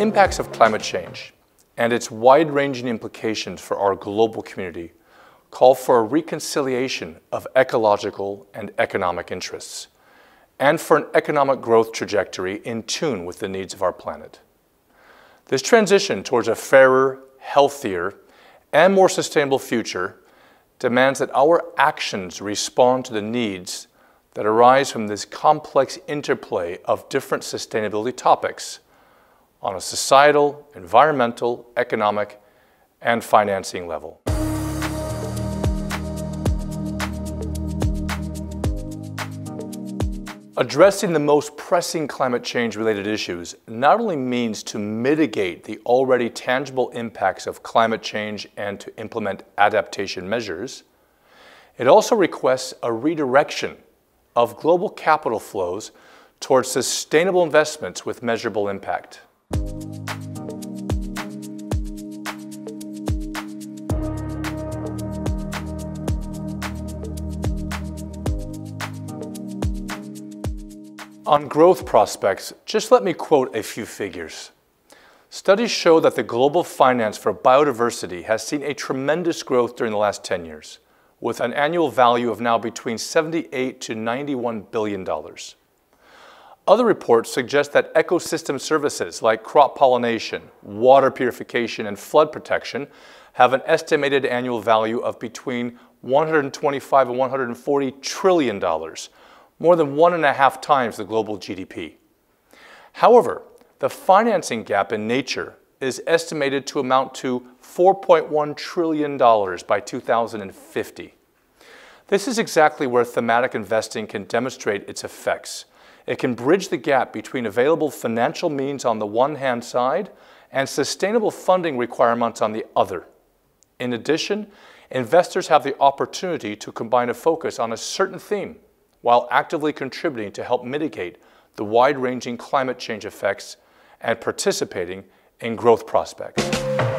The impacts of climate change and its wide-ranging implications for our global community call for a reconciliation of ecological and economic interests, and for an economic growth trajectory in tune with the needs of our planet. This transition towards a fairer, healthier, and more sustainable future demands that our actions respond to the needs that arise from this complex interplay of different sustainability topics on a societal, environmental, economic, and financing level. Addressing the most pressing climate change-related issues not only means to mitigate the already tangible impacts of climate change and to implement adaptation measures, it also requests a redirection of global capital flows towards sustainable investments with measurable impact. On growth prospects, just let me quote a few figures. Studies show that the global finance for biodiversity has seen a tremendous growth during the last 10 years, with an annual value of now between $78 to $91 billion. Other reports suggest that ecosystem services like crop pollination, water purification, and flood protection have an estimated annual value of between $125 and $140 trillion, more than 1.5 times the global GDP. However, the financing gap in nature is estimated to amount to $4.1 trillion by 2050. This is exactly where thematic investing can demonstrate its effects. It can bridge the gap between available financial means on the one hand side and sustainable funding requirements on the other. In addition, investors have the opportunity to combine a focus on a certain theme while actively contributing to help mitigate the wide-ranging climate change effects and participating in growth prospects.